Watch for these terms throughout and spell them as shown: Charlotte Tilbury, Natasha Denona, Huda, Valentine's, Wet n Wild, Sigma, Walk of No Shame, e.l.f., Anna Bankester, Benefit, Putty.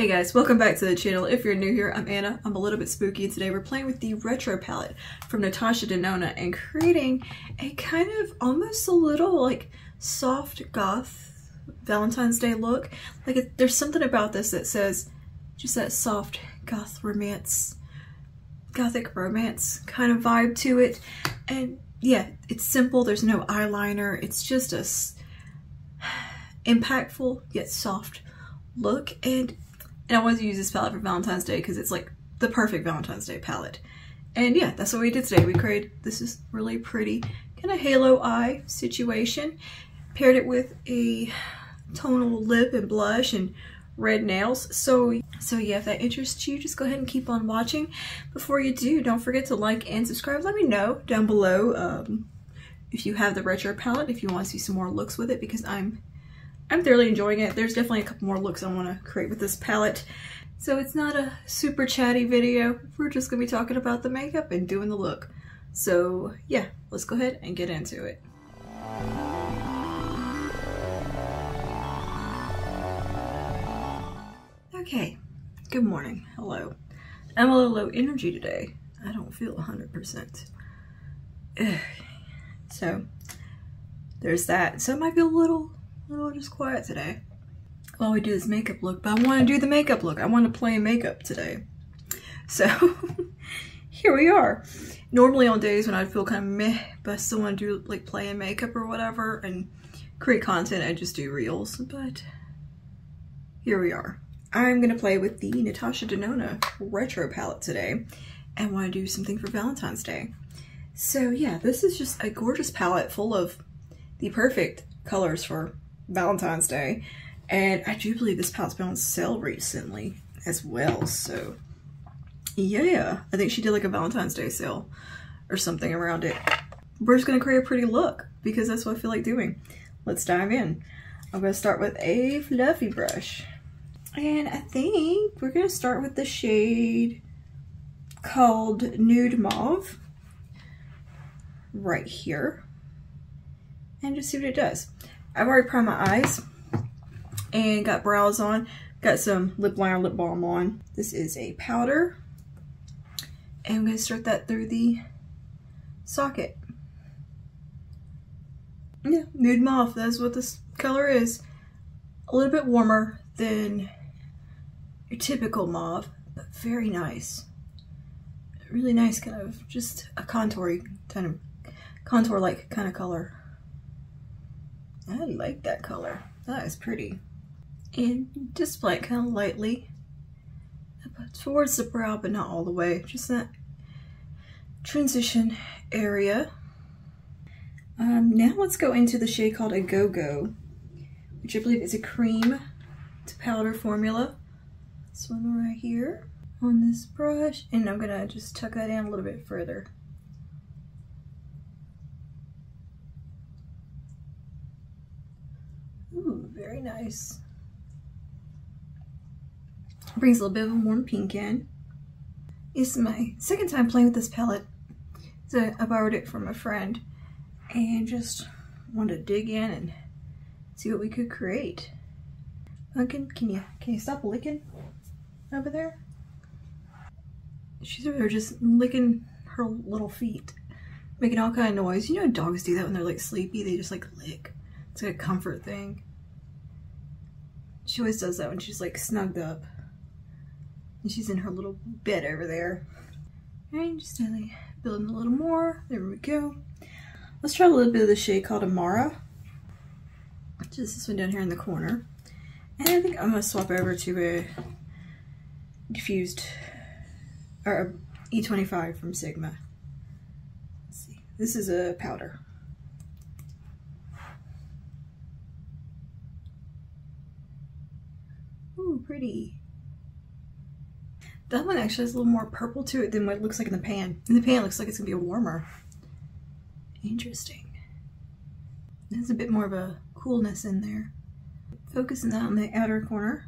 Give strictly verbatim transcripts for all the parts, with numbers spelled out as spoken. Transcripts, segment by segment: Hey guys, welcome back to the channel. If you're new here, I'm Anna. I'm a little bit spooky, and today we're playing with the retro palette from Natasha Denona and creating a kind of almost a little like soft goth Valentine's Day look. Like it, there's something about this that says just that soft goth romance, gothic romance kind of vibe to it. And yeah, it's simple. There's no eyeliner. It's just a impactful yet soft look. And And I wanted to use this palette for Valentine's Day because it's like the perfect Valentine's Day palette. And yeah, that's what we did today. We created this is really pretty kind of halo eye situation. Paired it with a tonal lip and blush and red nails. So, so yeah, if that interests you, just go ahead and keep on watching. Before you do, don't forget to like and subscribe. Let me know down below um, if you have the retro palette, if you want to see some more looks with it, because I'm I'm thoroughly enjoying it. There's definitely a couple more looks I want to create with this palette. So it's not a super chatty video. We're just going to be talking about the makeup and doing the look. So yeah, let's go ahead and get into it. Okay, good morning. Hello. I'm a little low energy today. I don't feel one hundred percent. Ugh. So there's that. So it might be a little... Oh, just quiet today while we do this makeup look, but I want to do the makeup look. I want to play makeup today. So here we are. Normally on days when I feel kind of meh, but I still want to do like playing makeup or whatever and create content, I just do reels, but here we are. I'm going to play with the Natasha Denona retro palette today and want to do something for Valentine's Day. So yeah, this is just a gorgeous palette full of the perfect colors for Valentine's Day, and I do believe this palette's been on sale recently as well, so yeah, I think she did like a Valentine's Day sale or something around it. We're just gonna create a pretty look because that's what I feel like doing. Let's dive in. I'm gonna start with a fluffy brush, and I think we're gonna start with the shade called Nude Mauve right here and just see what it does. I've already primed my eyes and got brows on. Got some lip liner, lip balm on. This is a powder. And I'm going to start that through the socket. Yeah, Nude Mauve. That's what this color is. A little bit warmer than your typical mauve, but very nice. Really nice kind of just a contoury kind of contour-like kind of color. I like that color. That is pretty. And just apply it kind of lightly towards the brow, but not all the way. Just that transition area. Um, now let's go into the shade called a Go-Go, which I believe is a cream to powder formula. This one right here on this brush. And I'm going to just tuck that in a little bit further. Very nice. Brings a little bit of a warm pink in. It's my second time playing with this palette. So I borrowed it from a friend and just wanted to dig in and see what we could create. Pumpkin, can you can you stop licking over there? She's over there just licking her little feet, making all kind of noise. You know dogs do that when they're like sleepy, they just like lick. It's like a comfort thing. She always does that when she's like snugged up. And she's in her little bed over there. Alright, just slowly building a little more. There we go. Let's try a little bit of the shade called Amara. Just this one down here in the corner. And I think I'm going to swap over to a diffused, or a E twenty-five from Sigma. Let's see. This is a powder. Ooh, pretty. That one actually has a little more purple to it than what it looks like in the pan. In the pan, it looks like it's gonna be warmer. Interesting. There's a bit more of a coolness in there. Focusing that on the outer corner.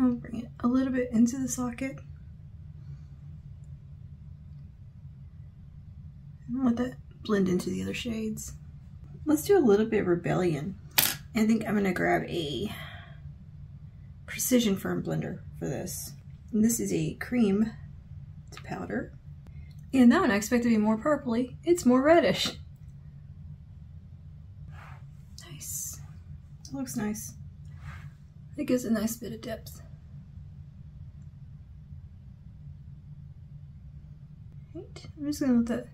I'll bring it a little bit into the socket. I don't want that to blend into the other shades. Let's do a little bit of Rebellion. I think I'm going to grab a Precision Firm Blender for this. And this is a cream to powder. And that one I expect to be more purpley. It's more reddish. Nice. It looks nice. It gives a nice bit of depth. Right. I'm just going to let that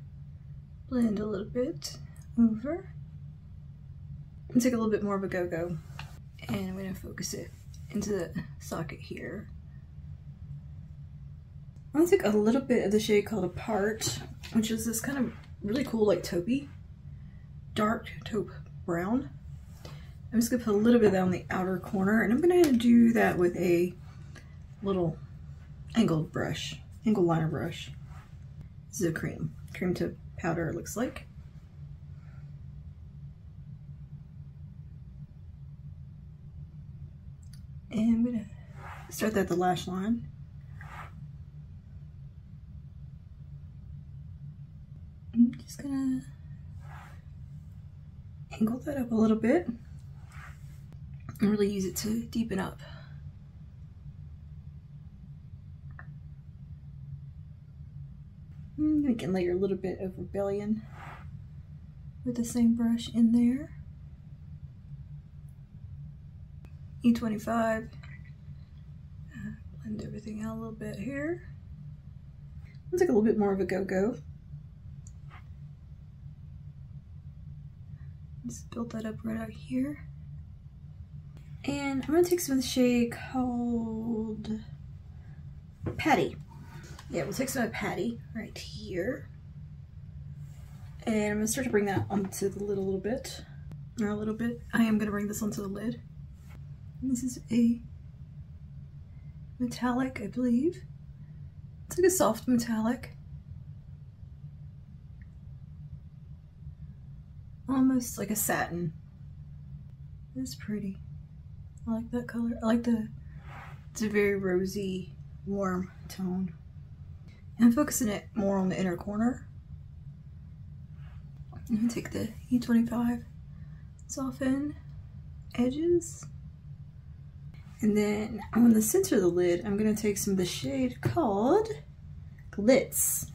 blend a little bit over. And take a little bit more of a go-go. And I'm going to focus it into the socket here. I'm going to take a little bit of the shade called Apart, which is this kind of really cool like taupey, dark taupe brown. I'm just going to put a little bit of that on the outer corner, and I'm going to do that with a little angled brush, angled liner brush. This is a cream, cream to powder it looks like. And I'm going to start that at the lash line. I'm just going to angle that up a little bit and really use it to deepen up. I'm going to layer a little bit of Rebellion with the same brush in there. E twenty-five, blend everything out a little bit here. Let's take a little bit more of a go-go. Just build that up right out here. And I'm gonna take some of the shade called Patty. Yeah, we'll take some of Patty right here. And I'm gonna start to bring that onto the lid a little bit, or a little bit. I am gonna bring this onto the lid. This is a metallic, I believe. It's like a soft metallic. Almost like a satin. It's pretty. I like that color. I like the, it's a very rosy, warm tone. And I'm focusing it more on the inner corner. I'm gonna take the E twenty-five, soften edges. And then on the center of the lid, I'm gonna take some of the shade called Glitz,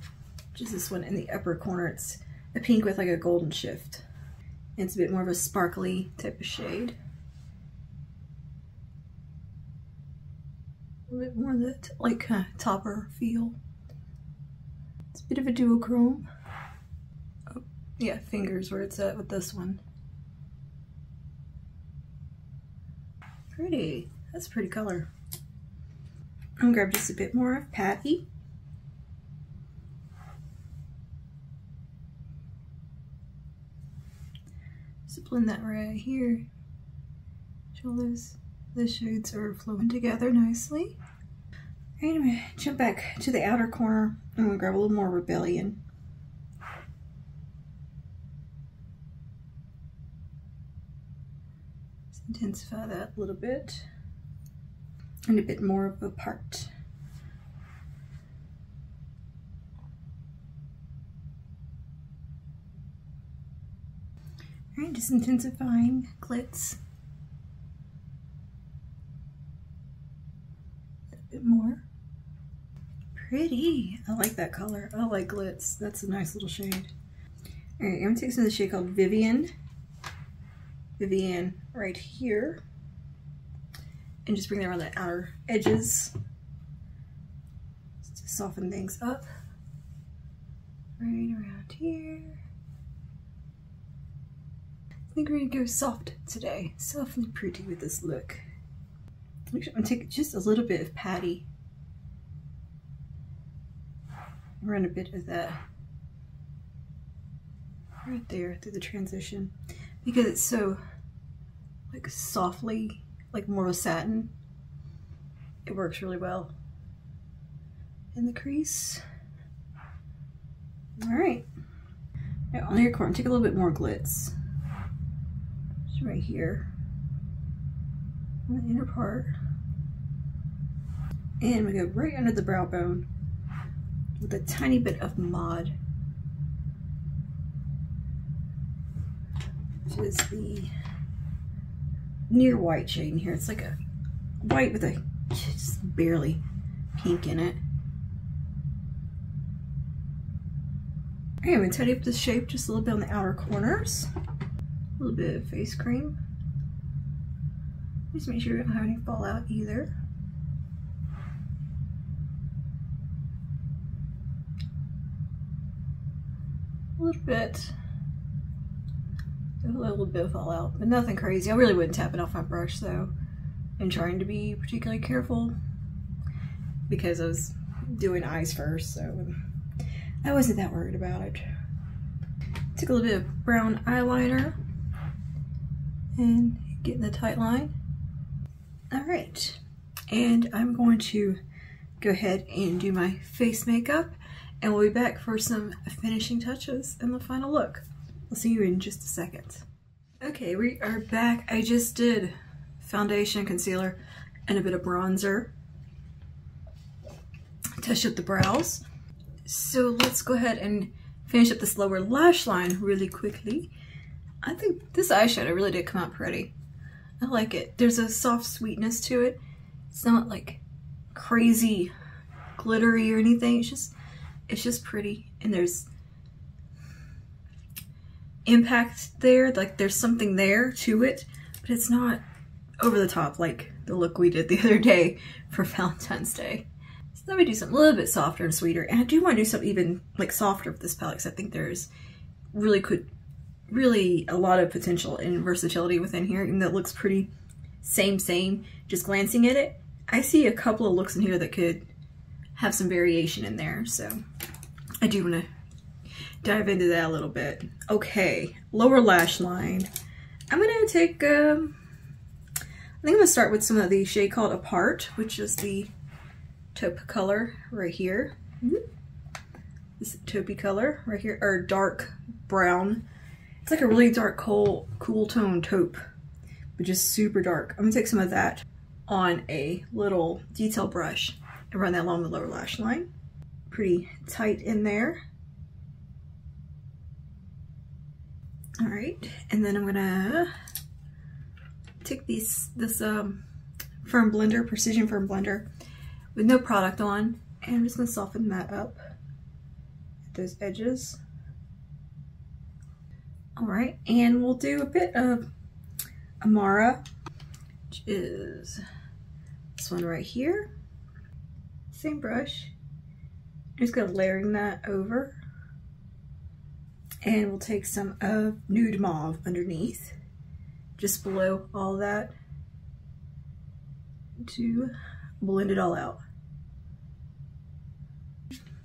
which is this one in the upper corner. It's a pink with like a golden shift. And it's a bit more of a sparkly type of shade. A little bit more of that like uh, topper feel. It's a bit of a duochrome. Oh, yeah, fingers where it's at with this one. Pretty. That's a pretty color. I'm gonna grab just a bit more of Patty. Just blend that right here. Show those, the shades are flowing together nicely. All right, I'm gonna jump back to the outer corner. I'm gonna grab a little more Rebellion. Just intensify that a little bit. And a bit more of a part. All right, just intensifying Glitz. A bit more. Pretty. I like that color. I like Glitz. That's a nice little shade. All right, I'm gonna take some of the shade called Vivian. Vivian right here. And just bring that around the outer edges just to soften things up. Right around here. I think we're gonna go soft today. Soft and pretty with this look. I'm gonna take just a little bit of Patty. Run a bit of that right there through the transition because it's so like softly, like more of a satin. It works really well in the crease. All right, now on your corner, take a little bit more Glitz. Just right here, on the inner part. And we go right under the brow bone with a tiny bit of Mod, which is the near white shade in here. It's like a white with a just barely pink in it. Okay, I'm gonna tidy up this shape just a little bit on the outer corners. A little bit of face cream. Just make sure you don't have any fallout either. A little bit, a little bit of fallout, but nothing crazy. I really wouldn't tap it off my brush though. I'm trying to be particularly careful because I was doing eyes first, so I wasn't that worried about it. Took a little bit of brown eyeliner and getting the tight line. All right, and I'm going to go ahead and do my face makeup, and we'll be back for some finishing touches and the final look. I'll see you in just a second. Okay, we are back. I just did foundation, concealer, and a bit of bronzer. Touched up the brows. So let's go ahead and finish up this lower lash line really quickly. I think this eyeshadow really did come out pretty. I like it. There's a soft sweetness to it. It's not like crazy glittery or anything. It's just, it's just pretty, and there's impact there. Like there's something there to it, but it's not over the top like the look we did the other day for Valentine's Day. So let me do something a little bit softer and sweeter, and I do want to do something even like softer with this palette because I think there's really could. really a lot of potential and versatility within here, and that looks pretty same same. Just glancing at it, I see a couple of looks in here that could have some variation in there, so I do want to dive into that a little bit. Okay, lower lash line. I'm gonna take um I think I'm gonna start with some of the shade called Apart, which is the taupe color right here. This taupey color right here, or dark brown. It's like a really dark, cool, cool tone taupe, but just super dark. I'm gonna take some of that on a little detail brush and run that along the lower lash line. Pretty tight in there. All right, and then I'm gonna take these, this um, firm blender, precision firm blender with no product on, and I'm just gonna soften that up at those edges. All right, and we'll do a bit of Amara, which is this one right here. Same brush. I'm just gonna layering that over. And we'll take some of Nude Mauve underneath, just below all that, to blend it all out.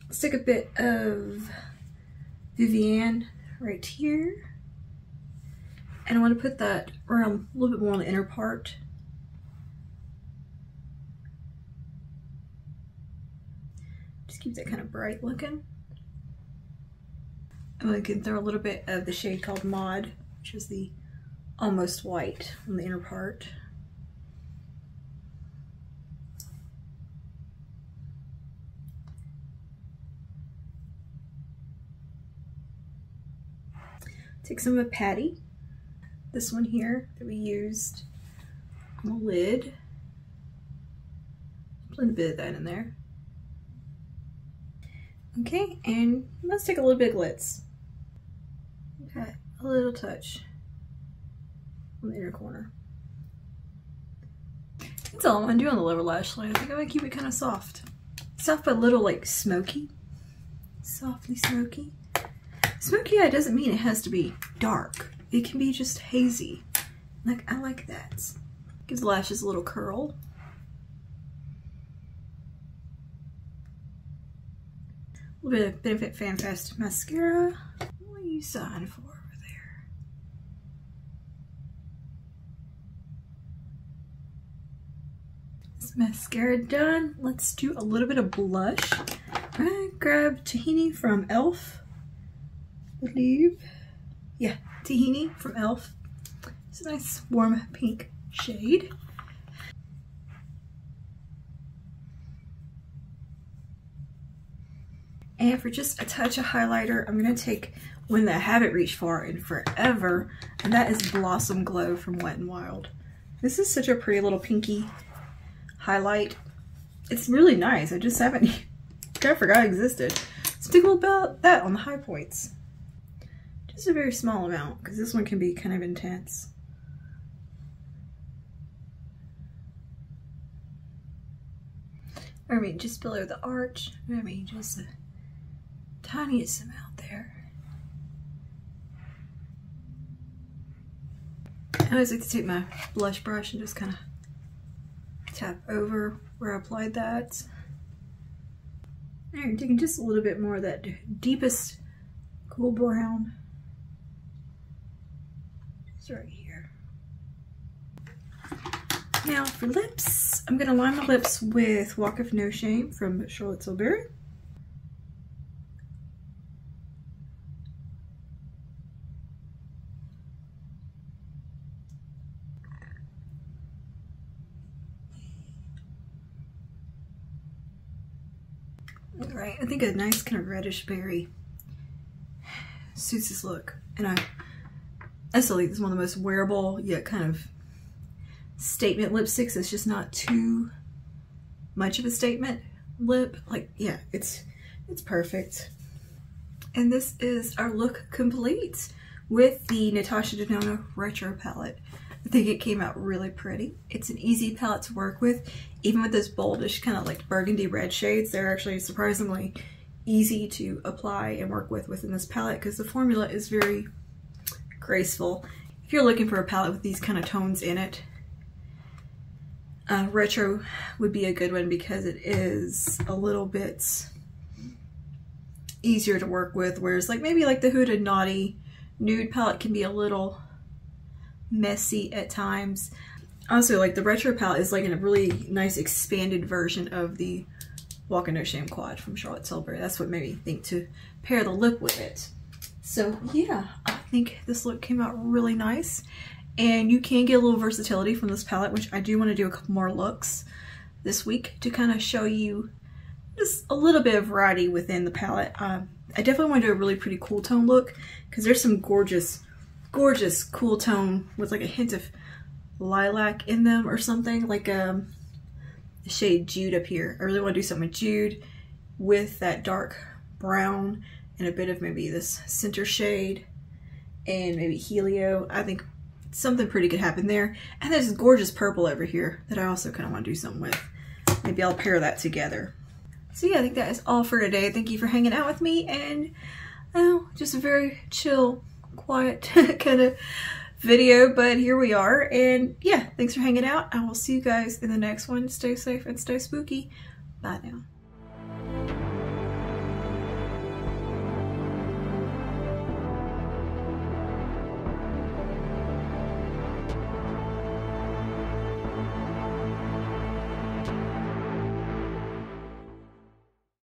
Let's take a bit of Vivienne right here. And I want to put that around a little bit more on the inner part. Just keep that kind of bright looking. And I can throw a little bit of the shade called Mod, which is the almost white, on the inner part. Take some of Patty. This one here that we used on the lid. Blend a bit of that in there. Okay, and let's take a little bit of glitz. Okay, a little touch on the inner corner. That's all I'm gonna do on the lower lash line. I think I'm gonna keep it kind of soft. Soft but a little like smoky. Softly smoky. Smoky eye doesn't mean it has to be dark. It can be just hazy. Like, I like that. Gives the lashes a little curl. A little bit of Benefit Fan Fest mascara. What are you sighing for over there? This mascara done. Let's do a little bit of blush. I'm gonna grab Tahini from e l f. I believe. Yeah. Tahini from e l f. It's a nice warm pink shade. And for just a touch of highlighter, I'm going to take one that I haven't reached for in forever, and that is Blossom Glow from Wet n Wild. This is such a pretty little pinky highlight. It's really nice. I just haven't, I forgot it existed. Stick about that on the high points. Just a very small amount, because this one can be kind of intense. I mean, just below the arch. I mean, just the tiniest amount there. I always like to take my blush brush and just kind of tap over where I applied that. I'm taking just a little bit more of that deepest cool brown. It's right here. Now for lips, I'm going to line the lips with Walk of No Shame from Charlotte Tilbury. Alright, I think a nice kind of reddish berry suits this look. And I, I still think this is one of the most wearable yet kind of statement lipsticks. It's just not too much of a statement lip. Like, yeah, it's it's perfect. And this is our look complete with the Natasha Denona Retro palette. I think it came out really pretty. It's an easy palette to work with. Even with those boldish kind of like burgundy red shades, they're actually surprisingly easy to apply and work with within this palette because the formula is very graceful. If you're looking for a palette with these kind of tones in it, Uh, retro would be a good one because it is a little bit easier to work with, whereas like maybe like the Huda Naughty Nude palette can be a little messy at times. Also, like the retro palette is like in a really nice expanded version of the Walk of No Shame quad from Charlotte Tilbury. That's what made me think to pair the lip with it. So yeah, I think this look came out really nice. And you can get a little versatility from this palette, which I do want to do a couple more looks this week to kind of show you just a little bit of variety within the palette. Um, I definitely want to do a really pretty cool tone look because there's some gorgeous, gorgeous cool tone with like a hint of lilac in them or something, like um, the shade Jude up here. I really want to do something with Jude with that dark brown and a bit of maybe this center shade and maybe Helio. I think something pretty could happen there. And there's this gorgeous purple over here that I also kind of want to do something with. Maybe I'll pair that together. So yeah, I think that is all for today. Thank you for hanging out with me, and oh, just a very chill, quiet kind of video, but here we are. And yeah, thanks for hanging out. I will see you guys in the next one. Stay safe and stay spooky. Bye now.